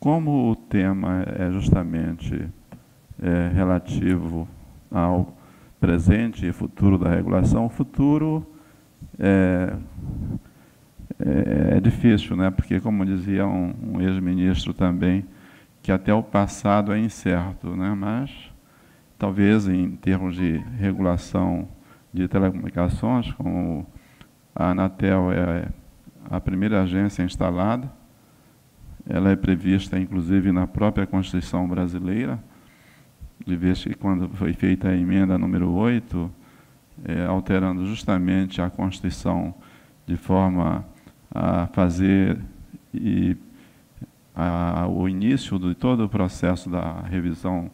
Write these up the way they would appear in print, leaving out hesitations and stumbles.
Como o tema é justamente relativo ao presente e futuro da regulação, o futuro é difícil, né? Porque, como dizia um ex-ministro também, que até o passado é incerto, né? Mas talvez em termos de regulação de telecomunicações, como a Anatel é a primeira agência instalada, ela é prevista, inclusive, na própria Constituição brasileira, de vez que quando foi feita a emenda número 8, alterando justamente a Constituição de forma a fazer o início de todo o processo da revisão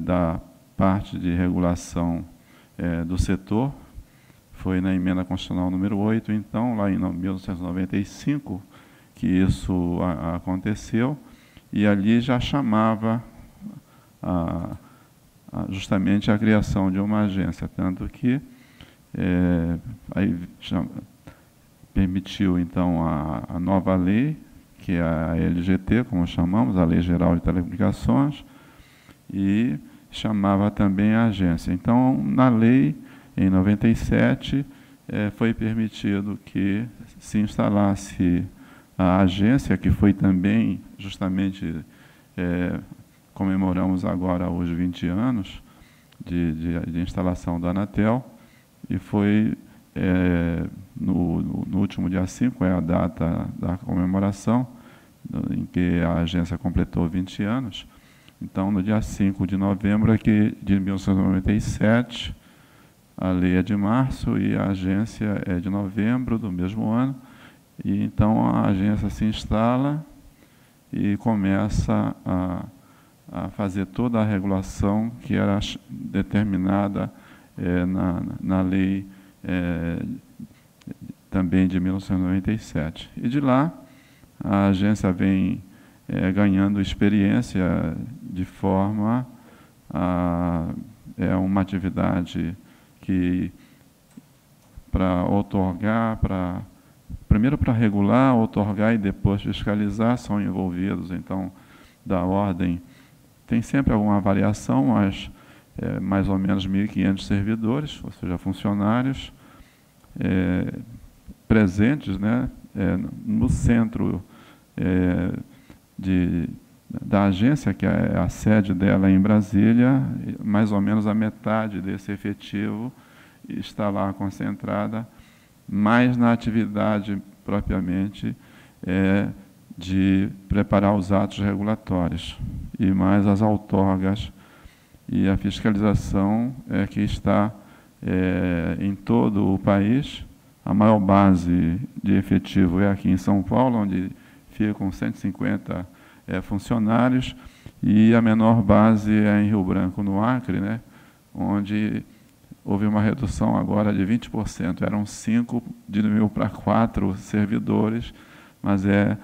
da parte de regulação do setor, foi na emenda constitucional número 8, então, lá em 1995, que isso aconteceu, e ali já chamava justamente a criação de uma agência, tanto que aí permitiu, então, a nova lei, que é a LGT, como chamamos, a Lei Geral de Telecomunicações, e chamava também a agência. Então, na lei, em 97, foi permitido que se instalasse a agência, que foi também, justamente, comemoramos agora hoje 20 anos de instalação da Anatel, e foi no último dia 5, é a data da comemoração, em que a agência completou 20 anos. Então, no dia 5 de novembro de 1997, a lei é de março e a agência é de novembro do mesmo ano, e então a agência se instala e começa a fazer toda a regulação que era determinada na lei também de 1997. E de lá, a agência vem ganhando experiência de forma a... É uma atividade que, para otorgar, primeiro para regular, otorgar e depois fiscalizar, são envolvidos, então, da ordem. Tem sempre alguma variação, mas mais ou menos 1.500 servidores, ou seja, funcionários, presentes, né, no centro da agência, que é a sede dela em Brasília. Mais ou menos a metade desse efetivo está lá concentrada, mais na atividade propriamente de preparar os atos regulatórios, e mais as outorgas e a fiscalização que está em todo o país. A maior base de efetivo é aqui em São Paulo, onde ficam 150 funcionários, e a menor base é em Rio Branco, no Acre, né, onde houve uma redução agora de 20%. Eram 5, diminuiu para 4 servidores, mas é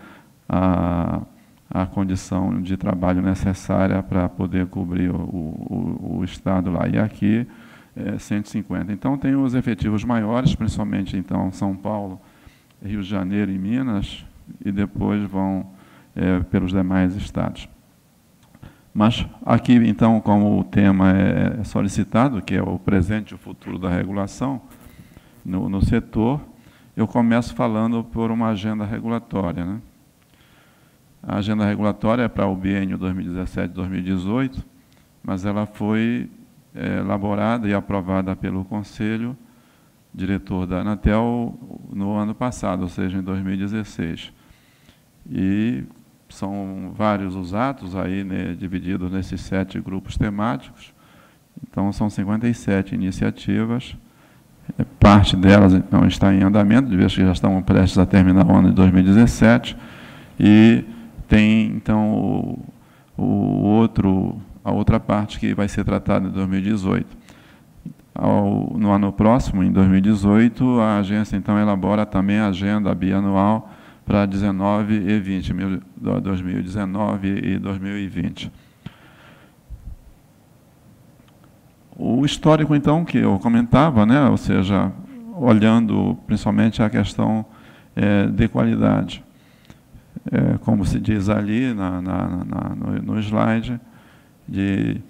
a condição de trabalho necessária para poder cobrir o Estado lá. E aqui, 150. Então, tem os efetivos maiores, principalmente, então, São Paulo, Rio de Janeiro e Minas, e depois vão pelos demais estados. Mas aqui, então, como o tema é solicitado, que é o presente e o futuro da regulação no setor, eu começo falando por uma agenda regulatória, né? A agenda regulatória é para o biênio 2017-2018, mas ela foi elaborada e aprovada pelo Conselho Diretor da Anatel no ano passado, ou seja, em 2016. E são vários os atos aí, né, divididos nesses 7 grupos temáticos. Então, são 57 iniciativas. Parte delas, então, está em andamento, de vez que já estão prestes a terminar o ano de 2017. E tem, então, a outra parte que vai ser tratada em 2018. No ano próximo, em 2018, a agência, então, elabora também a agenda bianual para 2019 e 2020. O histórico, então, que eu comentava, né, ou seja, olhando principalmente a questão de qualidade. como se diz ali no slide, de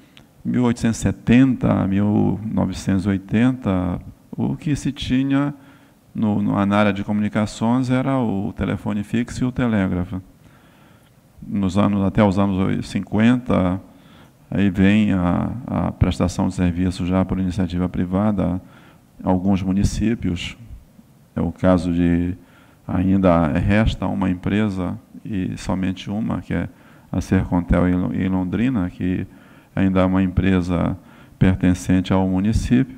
1870 a 1980, o que se tinha na área de comunicações era o telefone fixo e o telégrafo. Até os anos 50, aí vem a prestação de serviço já por iniciativa privada, alguns municípios, é o caso de, ainda resta uma empresa, e somente uma, que é a Sercontel em Londrina, que ainda é uma empresa pertencente ao município,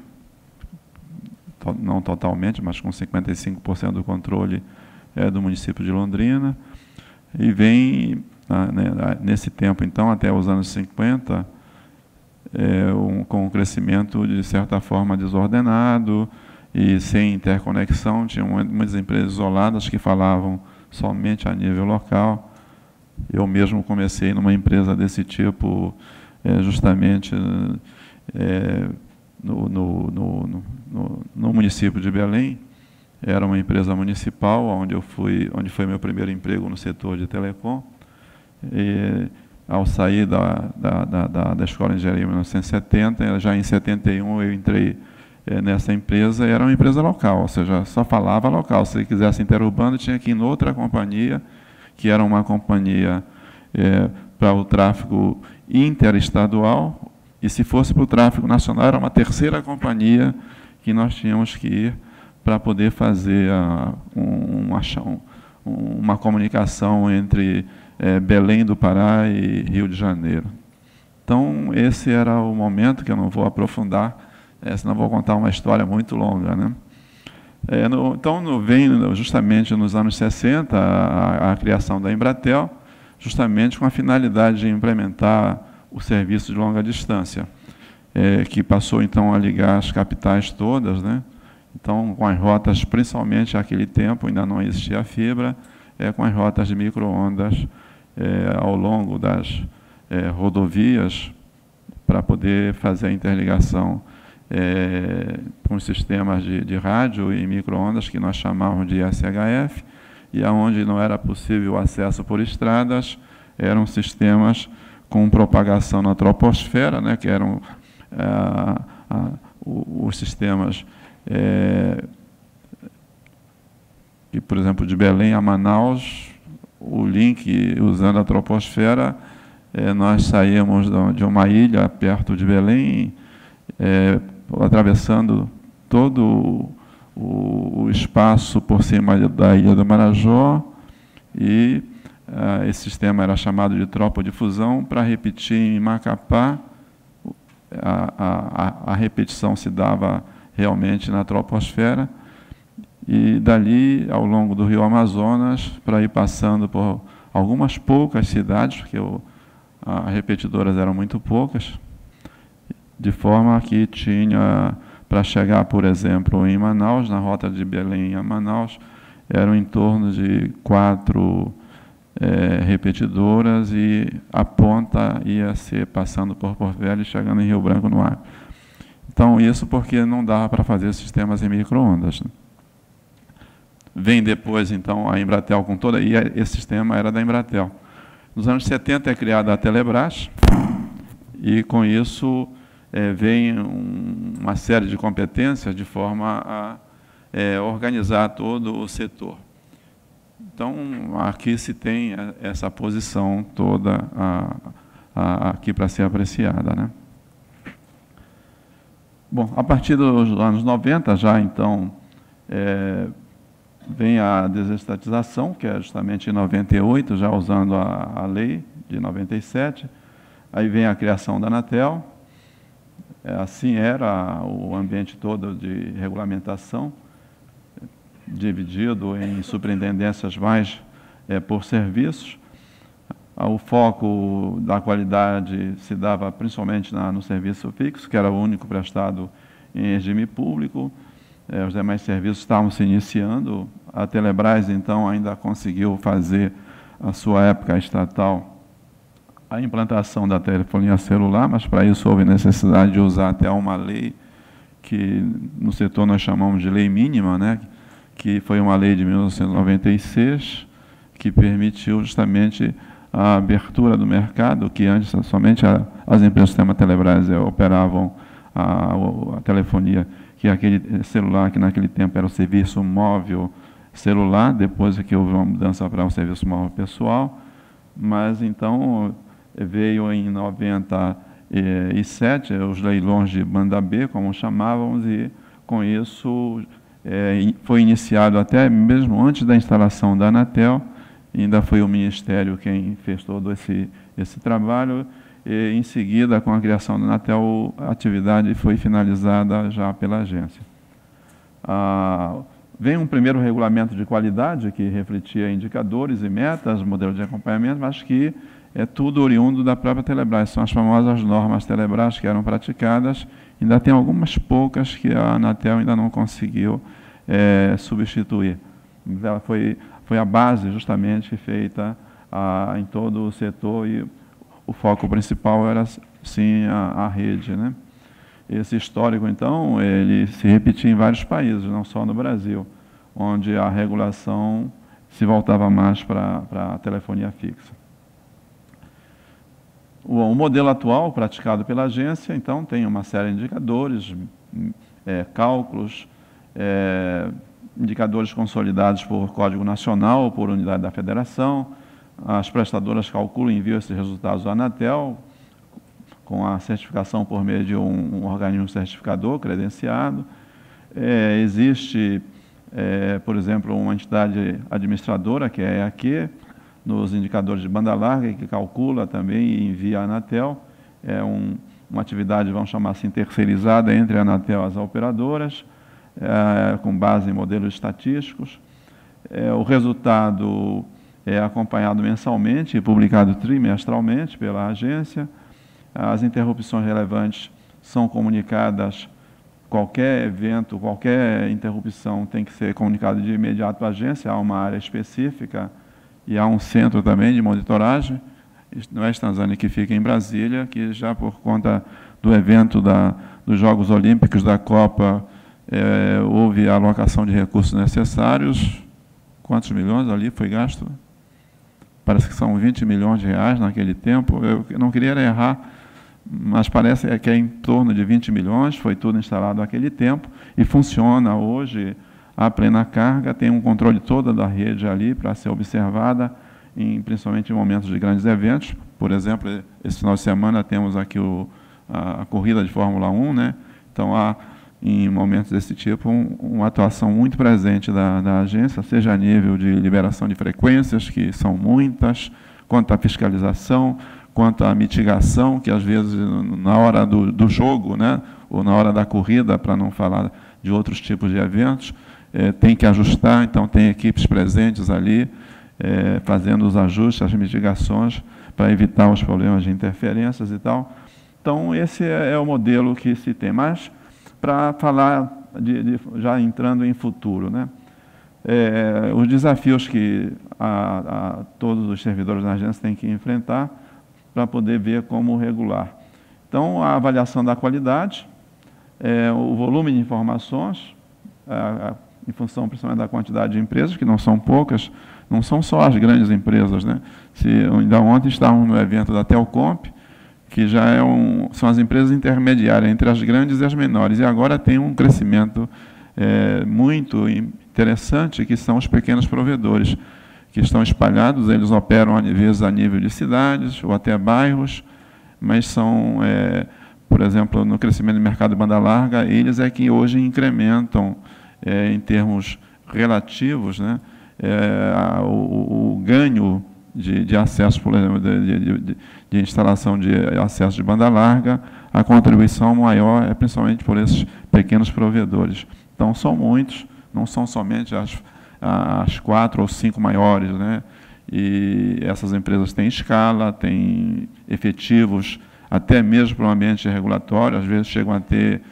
não totalmente, mas com 55% do controle do município de Londrina, e vem, nesse tempo, então, até os anos 50, com um crescimento, de certa forma, desordenado, e sem interconexão, tinha muitas empresas isoladas que falavam somente a nível local. Eu mesmo comecei numa empresa desse tipo, justamente no município de Belém. Era uma empresa municipal, onde foi meu primeiro emprego no setor de telecom. E, ao sair da escola de engenharia em 1970, já em 71 eu entrei nessa empresa, era uma empresa local, ou seja, só falava local. Se quisesse interurbano, tinha que ir em outra companhia, que era uma companhia para o tráfego interestadual, e se fosse para o tráfego nacional, era uma terceira companhia que nós tínhamos que ir para poder fazer uma comunicação entre Belém do Pará e Rio de Janeiro. Então, esse era o momento, que eu não vou aprofundar, senão vou contar uma história muito longa, né? Então, vem justamente nos anos 60 a criação da Embratel, justamente com a finalidade de implementar o serviço de longa distância, que passou, então, a ligar as capitais todas, né? Então, com as rotas, principalmente naquele tempo, ainda não existia a fibra, com as rotas de micro-ondas ao longo das rodovias, para poder fazer a interligação com os sistemas de rádio e micro-ondas, que nós chamávamos de SHF, e aonde não era possível o acesso por estradas, eram sistemas com propagação na troposfera, né, que eram os sistemas... que, por exemplo, de Belém a Manaus, o link usando a troposfera, nós saímos de uma ilha perto de Belém, atravessando todo o espaço por cima da ilha do Marajó, e esse sistema era chamado de tropodifusão, para repetir em Macapá. A repetição se dava realmente na troposfera, e dali, ao longo do rio Amazonas, para ir passando por algumas poucas cidades, porque as repetidoras eram muito poucas, de forma que tinha, para chegar, por exemplo, em Manaus, na rota de Belém a Manaus, eram em torno de 4 repetidoras, e a ponta ia ser passando por Porto Velho e chegando em Rio Branco no Acre. Então, isso porque não dava para fazer sistemas em micro-ondas. Vem depois, então, a Embratel com toda... E esse sistema era da Embratel. Nos anos 70 é criada a Telebrás, e com isso vem uma série de competências de forma a organizar todo o setor. Então, aqui se tem essa posição toda aqui para ser apreciada, né? Bom, a partir dos anos 90, já então, vem a desestatização, que é justamente em 98, já usando a lei de 97. Aí vem a criação da Anatel. Assim era o ambiente todo de regulamentação, dividido em superintendências mais por serviços. O foco da qualidade se dava principalmente no serviço fixo, que era o único prestado em regime público. Os demais serviços estavam se iniciando. A Telebrás, então, ainda conseguiu fazer, à sua época estatal, a implantação da telefonia celular, mas para isso houve necessidade de usar até uma lei que no setor nós chamamos de lei mínima, né? Que foi uma lei de 1996, que permitiu justamente a abertura do mercado, que antes somente as empresas do sistema Telebrás operavam a telefonia, que aquele celular, que naquele tempo era o serviço móvel celular, depois que houve uma mudança para um serviço móvel pessoal, mas então veio em 97 os leilões de banda B, como chamávamos, e com isso foi iniciado, até mesmo antes da instalação da Anatel, ainda foi o Ministério quem fez todo esse trabalho, e em seguida, com a criação da Anatel, a atividade foi finalizada já pela agência. Vem um primeiro regulamento de qualidade, que refletia indicadores e metas, modelo de acompanhamento, mas que é tudo oriundo da própria Telebrás. São as famosas normas Telebrás que eram praticadas. Ainda tem algumas poucas que a Anatel ainda não conseguiu substituir. Ela foi a base justamente feita em todo o setor, e o foco principal era, sim, a rede, né? Esse histórico, então, ele se repetia em vários países, não só no Brasil, onde a regulação se voltava mais para a telefonia fixa. O modelo atual praticado pela agência, então, tem uma série de indicadores, cálculos, indicadores consolidados por Código Nacional ou por unidade da Federação. As prestadoras calculam e enviam esses resultados à Anatel, com a certificação por meio de um organismo certificador credenciado. Existe, por exemplo, uma entidade administradora, que é a EAQ, nos indicadores de banda larga, que calcula também e envia a Anatel. É uma atividade, vamos chamar assim, terceirizada entre a Anatel e as operadoras, com base em modelos estatísticos. O resultado é acompanhado mensalmente e publicado trimestralmente pela agência. As interrupções relevantes são comunicadas, qualquer evento, qualquer interrupção tem que ser comunicado de imediato à agência. Há uma área específica e há um centro também de monitoragem, no Oeste Tanzânia, que fica em Brasília, que já por conta do evento dos Jogos Olímpicos, da Copa, houve a alocação de recursos necessários. Quantos milhões ali foi gasto? Parece que são 20 milhões de reais naquele tempo. Eu não queria errar, mas parece que é em torno de 20 milhões, foi tudo instalado naquele tempo, e funciona hoje a plena carga. Tem um controle toda da rede ali para ser observada, principalmente em momentos de grandes eventos. Por exemplo, esse final de semana temos aqui a corrida de Fórmula 1, né? Então, há, em momentos desse tipo, uma atuação muito presente da agência, seja a nível de liberação de frequências, que são muitas, quanto à fiscalização, quanto à mitigação, que às vezes, na hora do jogo, né? Ou na hora da corrida, para não falar de outros tipos de eventos, tem que ajustar. Então, tem equipes presentes ali, fazendo os ajustes, as mitigações, para evitar os problemas de interferências e tal. Então, esse é o modelo que se tem. Mas, para falar, já entrando em futuro, né? Os desafios que todos os servidores da agência têm que enfrentar para poder ver como regular. Então, a avaliação da qualidade, o volume de informações, em função principalmente da quantidade de empresas, que não são poucas, não são só as grandes empresas, né? Ainda ontem estávamos no evento da Telcomp, que já são as empresas intermediárias entre as grandes e as menores, e agora tem um crescimento muito interessante, que são os pequenos provedores, que estão espalhados. Eles operam, às vezes, a nível de cidades ou até bairros, mas são, por exemplo, no crescimento do mercado de banda larga, eles é que hoje incrementam, em termos relativos, né, o ganho de acesso, por exemplo, de instalação de acesso de banda larga. A contribuição maior é principalmente por esses pequenos provedores. Então, são muitos, não são somente as 4 ou 5 maiores, né? E essas empresas têm escala, têm efetivos, até mesmo para o ambiente regulatório. Às vezes chegam a ter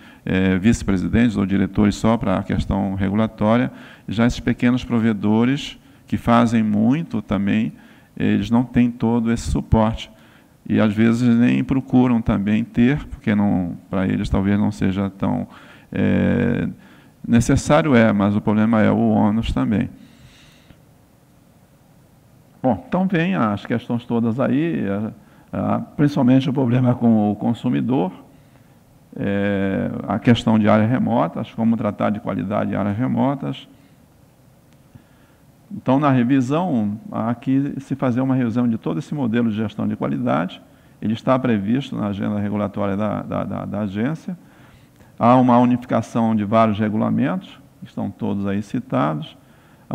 vice-presidentes ou diretores só para a questão regulatória. Já esses pequenos provedores, que fazem muito também, eles não têm todo esse suporte e, às vezes, nem procuram também ter, porque não, para eles talvez não seja tão necessário, mas o problema é o ônus também. Bom, então vem as questões todas aí, principalmente o problema com o consumidor, a questão de áreas remotas, como tratar de qualidade de áreas remotas. Então, na revisão, há que se fazer uma revisão de todo esse modelo de gestão de qualidade. Ele está previsto na agenda regulatória da agência. Há uma unificação de vários regulamentos, que estão todos aí citados.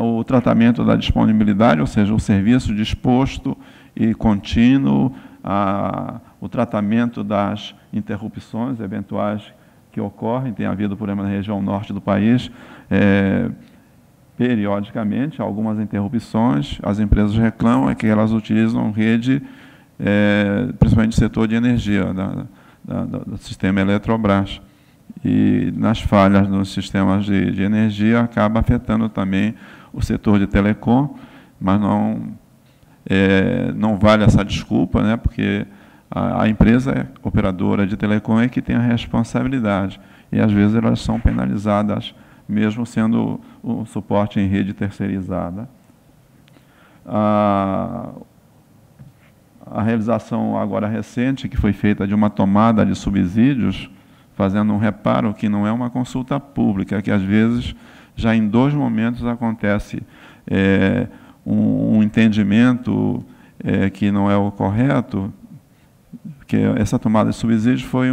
O tratamento da disponibilidade, ou seja, o serviço disposto e contínuo, o tratamento das interrupções eventuais que ocorrem, tem havido problema na região norte do país, periodicamente, algumas interrupções, as empresas reclamam que elas utilizam rede, principalmente do setor de energia, do sistema Eletrobras. E nas falhas nos sistemas de energia acaba afetando também o setor de telecom, mas não vale essa desculpa, né, porque a empresa operadora de telecom é que tem a responsabilidade e às vezes elas são penalizadas, mesmo sendo o suporte em rede terceirizada. A realização agora recente, que foi feita de uma tomada de subsídios, fazendo um reparo que não é uma consulta pública, que às vezes já em dois momentos acontece um entendimento que não é o correto, porque essa tomada de subsídios foi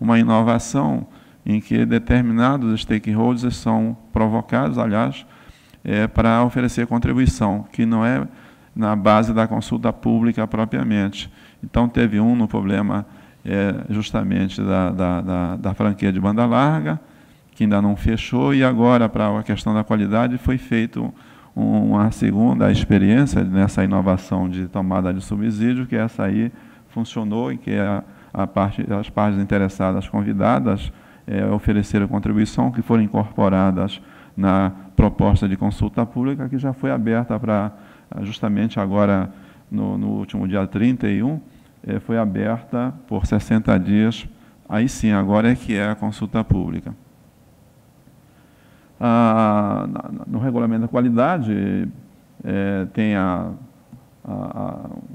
uma inovação em que determinados stakeholders são provocados, aliás, para oferecer contribuição, que não é na base da consulta pública propriamente. Então, teve no problema justamente da franquia de banda larga, que ainda não fechou, e agora, para a questão da qualidade, foi feito uma segunda experiência nessa inovação de tomada de subsídio, que essa aí funcionou, e que as partes interessadas convidadas ofereceram contribuição, que foram incorporadas na proposta de consulta pública, que já foi aberta para, justamente agora, no último dia 31, foi aberta por 60 dias, aí sim, agora é que é a consulta pública. No regulamento da qualidade, tem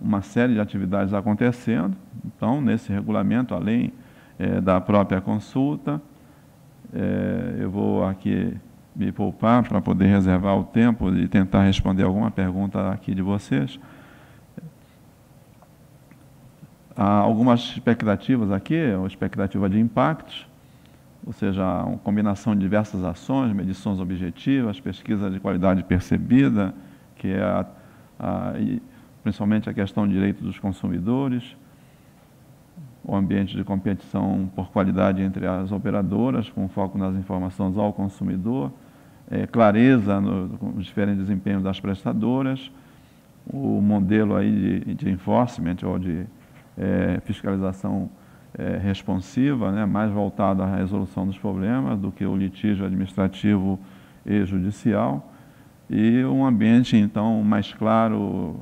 uma série de atividades acontecendo, então, nesse regulamento, além da própria consulta, eu vou aqui me poupar para poder reservar o tempo e tentar responder alguma pergunta aqui de vocês. Há algumas expectativas aqui, a expectativa de impactos, ou seja, uma combinação de diversas ações, medições objetivas, pesquisa de qualidade percebida, que é principalmente a questão de direito dos consumidores, o ambiente de competição por qualidade entre as operadoras, com foco nas informações ao consumidor, clareza no diferente desempenho das prestadoras, o modelo aí de enforcement ou de fiscalização responsiva, né, mais voltada à resolução dos problemas do que o litígio administrativo e judicial, e um ambiente, então, mais claro,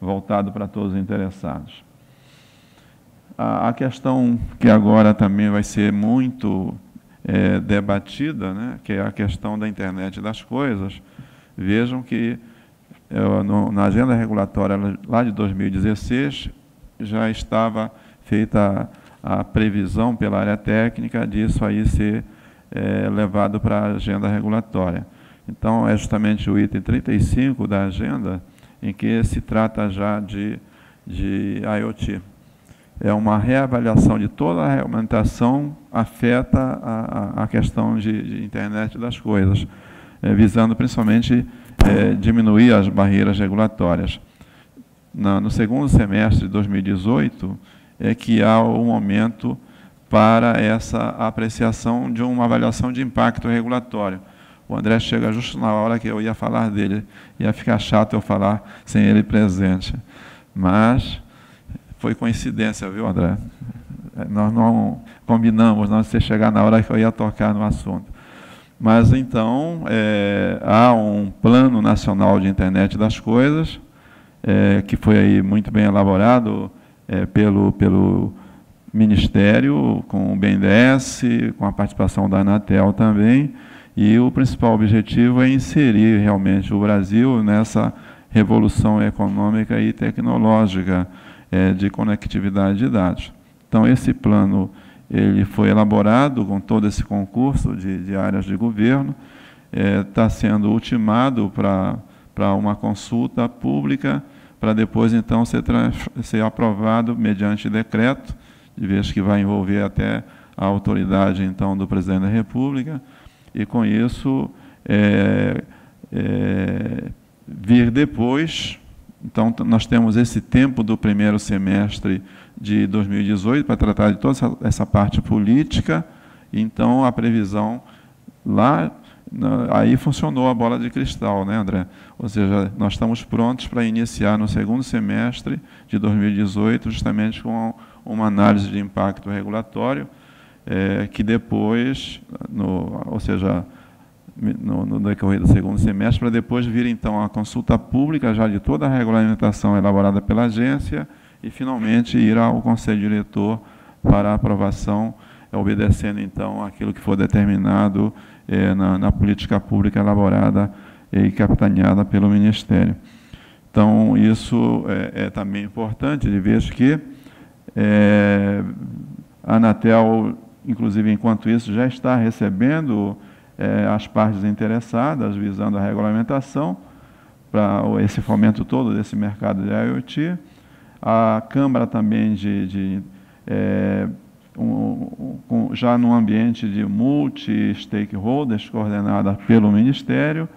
voltado para todos os interessados. A questão que agora também vai ser muito debatida, né, que é a questão da internet das coisas. Vejam que na agenda regulatória lá de 2016, já estava feita a previsão pela área técnica disso aí ser levado para a agenda regulatória. Então, é justamente o item 35 da agenda, em que se trata já de IoT. É uma reavaliação de toda a regulamentação afeta a questão de internet das coisas, visando principalmente diminuir as barreiras regulatórias. No segundo semestre de 2018, é que há um momento para essa apreciação de uma avaliação de impacto regulatório. O André chega justo na hora que eu ia falar dele, ia ficar chato eu falar sem ele presente. Mas foi coincidência, viu, André? Nós não combinamos, não, você chegar na hora que eu ia tocar no assunto. Mas, então, há um Plano Nacional de Internet das Coisas, que foi aí muito bem elaborado pelo Ministério, com o BNDES, com a participação da Anatel também, e o principal objetivo é inserir realmente o Brasil nessa revolução econômica e tecnológica de conectividade de dados. Então, esse plano ele foi elaborado com todo esse concurso de áreas de governo, está sendo ultimado para uma consulta pública, para depois, então, ser aprovado mediante decreto, de vez que vai envolver até a autoridade, então, do Presidente da República, e, com isso, vir depois. Então, nós temos esse tempo do primeiro semestre de 2018 para tratar de toda essa parte política. Então, a previsão lá, aí funcionou a bola de cristal, né, André? Ou seja, nós estamos prontos para iniciar no segundo semestre de 2018, justamente com uma análise de impacto regulatório, que depois, ou seja, no decorrer do segundo semestre, para depois vir, então, a consulta pública já de toda a regulamentação elaborada pela agência e, finalmente, ir ao Conselho Diretor para aprovação, obedecendo, então, aquilo que for determinado na política pública elaborada e capitaneada pelo Ministério. Então, isso é também importante, de vez que a Anatel, inclusive, enquanto isso, já está recebendo as partes interessadas, visando a regulamentação para esse fomento todo desse mercado de IoT. A Câmara também, já num ambiente de multi-stakeholders, coordenada pelo Ministério,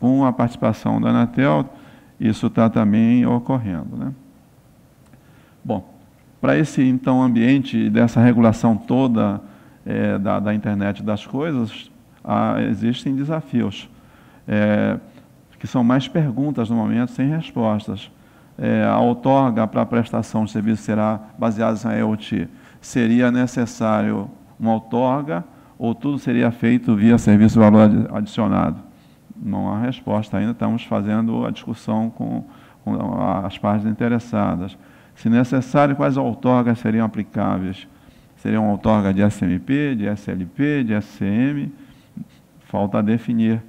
com a participação da Anatel, isso está também ocorrendo, né? Bom, para esse, então, ambiente dessa regulação toda da internet das coisas, existem desafios, que são mais perguntas no momento, sem respostas. A outorga para a prestação de serviço será baseada em IoT. Seria necessário uma outorga ou tudo seria feito via serviço de valor adicionado? Não há resposta ainda, estamos fazendo a discussão com as partes interessadas. Se necessário, quais outorgas seriam aplicáveis? Seria uma outorga de SMP, de SLP, de SCM? Falta definir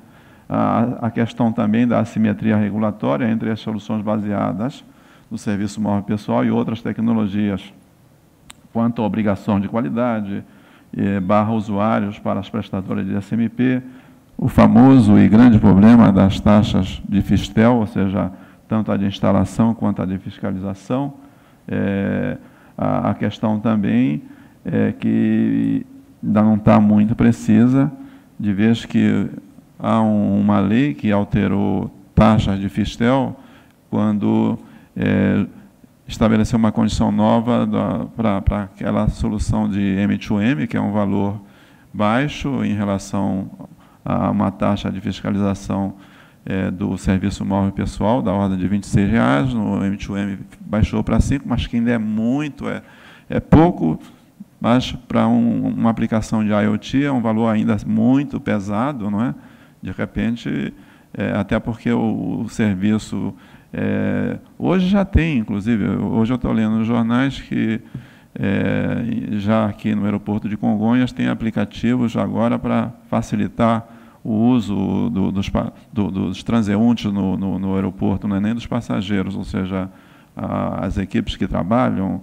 a questão também da assimetria regulatória entre as soluções baseadas no serviço móvel pessoal e outras tecnologias, quanto à obrigação de qualidade, barra usuários para as prestadoras de SMP, o famoso e grande problema das taxas de Fistel, ou seja, tanto a de instalação quanto a de fiscalização, a questão também que ainda não está muito precisa, de vez que há uma lei que alterou taxas de Fistel quando estabeleceu uma condição nova para aquela solução de M2M, que é um valor baixo em relação a uma taxa de fiscalização do serviço móvel pessoal, da ordem de R$ 26,00, no M2M baixou para 5, mas que ainda é muito, é pouco. Mas, para uma aplicação de IoT, é um valor ainda muito pesado, não é? De repente, até porque o serviço... hoje já tem, inclusive, hoje eu estou lendo nos jornais que, já aqui no aeroporto de Congonhas, tem aplicativos agora para facilitar o uso dos transeuntes no aeroporto, não é nem dos passageiros, ou seja, as equipes que trabalham...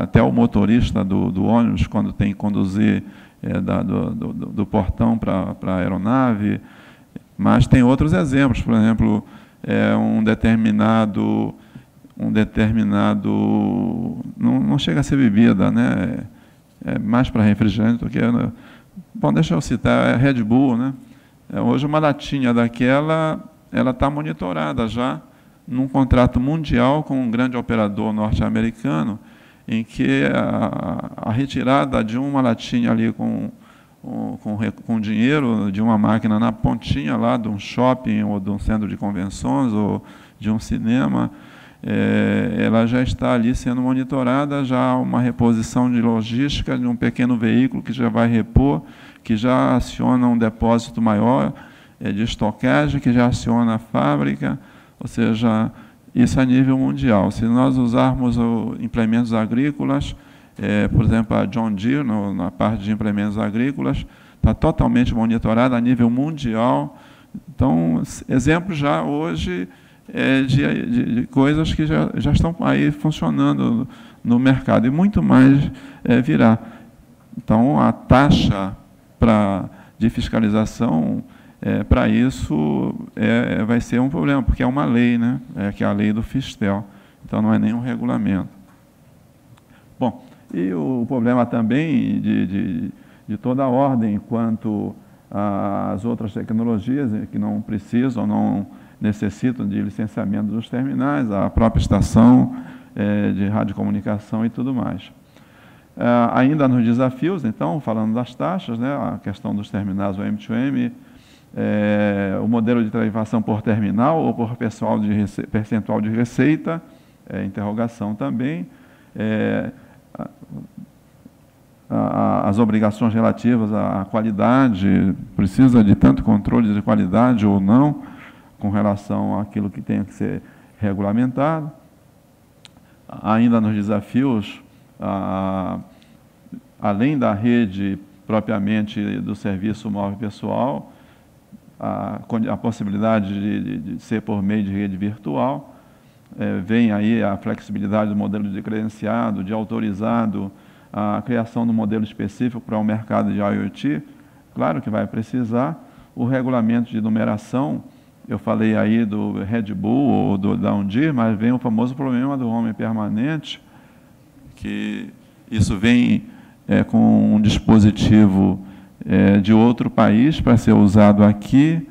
até o motorista do ônibus, quando tem que conduzir do portão para a aeronave, mas tem outros exemplos, por exemplo, um determinado não chega a ser bebida, né? É mais para refrigerante do que... Bom, deixa eu citar, é Red Bull, né? Hoje uma latinha daquela, ela está monitorada já, num contrato mundial com um grande operador norte-americano, em que a retirada de uma latinha ali com dinheiro de uma máquina na pontinha lá de um shopping ou de um centro de convenções ou de um cinema, ela já está ali sendo monitorada, já uma reposição de logística de um pequeno veículo que já vai repor, que já aciona um depósito maior de estocagem, que já aciona a fábrica. Ou seja, isso a nível mundial. Se nós usarmos implementos agrícolas, por exemplo, a John Deere, na parte de implementos agrícolas, está totalmente monitorada a nível mundial. Então, exemplos já hoje de coisas que já estão aí funcionando no mercado, e muito mais virá. Então, a taxa de fiscalização para isso vai ser um problema, porque é uma lei, né? Que é a lei do Fistel, então não é nenhum regulamento. Bom, e o problema também de toda a ordem quanto às outras tecnologias que não precisam, não necessitam de licenciamento dos terminais, a própria estação de radiocomunicação e tudo mais. Ainda nos desafios, então, falando das taxas, né, a questão dos terminais, o M2M, o modelo de tarifação por terminal ou por percentual de receita, interrogação também, as obrigações relativas à qualidade, precisa de tanto controle de qualidade ou não, com relação àquilo que tem que ser regulamentado. Ainda nos desafios, além da rede propriamente do serviço móvel pessoal, a possibilidade de ser por meio de rede virtual, vem aí a flexibilidade do modelo de credenciado, de autorizado, a criação do modelo específico para o mercado de IoT, claro que vai precisar, o regulamento de numeração, eu falei aí do Red Bull ou do John Deere, mas vem o famoso problema do homem permanente, que isso vem com um dispositivo de outro país para ser usado aqui,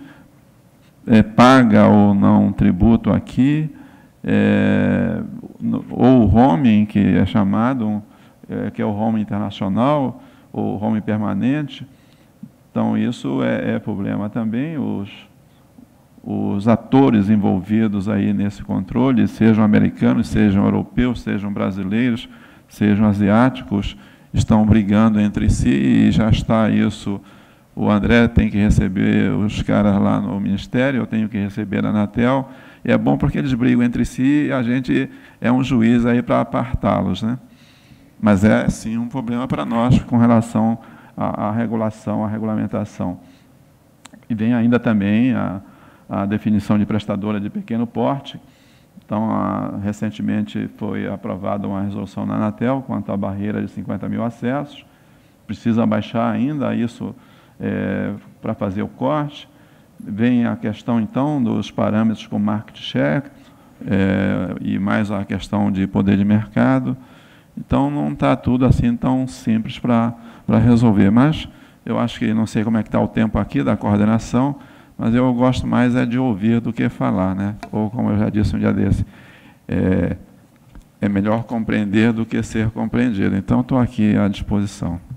paga ou não tributo aqui, ou o roaming, que é chamado, que é o roaming internacional, ou roaming permanente. Então, isso é problema também, os atores envolvidos aí nesse controle, sejam americanos, sejam europeus, sejam brasileiros, sejam asiáticos, estão brigando entre si e já está isso. O André tem que receber os caras lá no Ministério, eu tenho que receber a Anatel. E é bom porque eles brigam entre si e a gente é um juiz aí para apartá-los, né? Mas é, sim, um problema para nós com relação à regulação, à regulamentação. E vem ainda também a definição de prestadora de pequeno porte. Então, recentemente foi aprovada uma resolução na Anatel quanto à barreira de 50 mil acessos. Precisa baixar ainda isso para fazer o corte. Vem a questão, então, dos parâmetros com market share e mais a questão de poder de mercado. Então, não está tudo assim tão simples para resolver. Mas eu acho que, não sei como é que está o tempo aqui da coordenação, mas eu gosto mais de ouvir do que falar, né? Ou, como eu já disse um dia desse, é melhor compreender do que ser compreendido. Então, estou aqui à disposição.